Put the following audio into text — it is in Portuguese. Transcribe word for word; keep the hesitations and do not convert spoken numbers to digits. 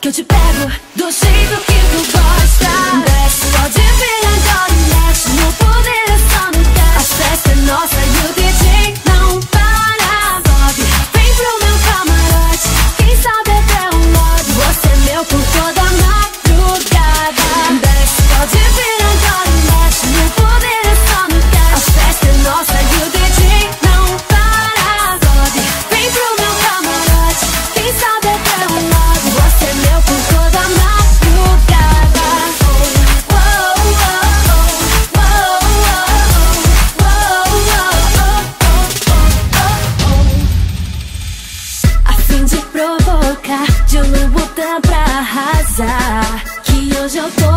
que eu te pego do jeito que tu gosta. Desce, pode vir agora e mexe, meu poder é só no cash. A festa é nossa e o D J não para. Sobe, vem pro meu camarote, quem sabe até um lado. Você é meu por toda madrugada. Desce, pode vir agora e mexe, meu poder é só no cash. A festa é nossa e o D J não para. Sobe, vem pro meu camarote, quem sabe até um lado. De um lugar pra arrasar, que hoje eu tô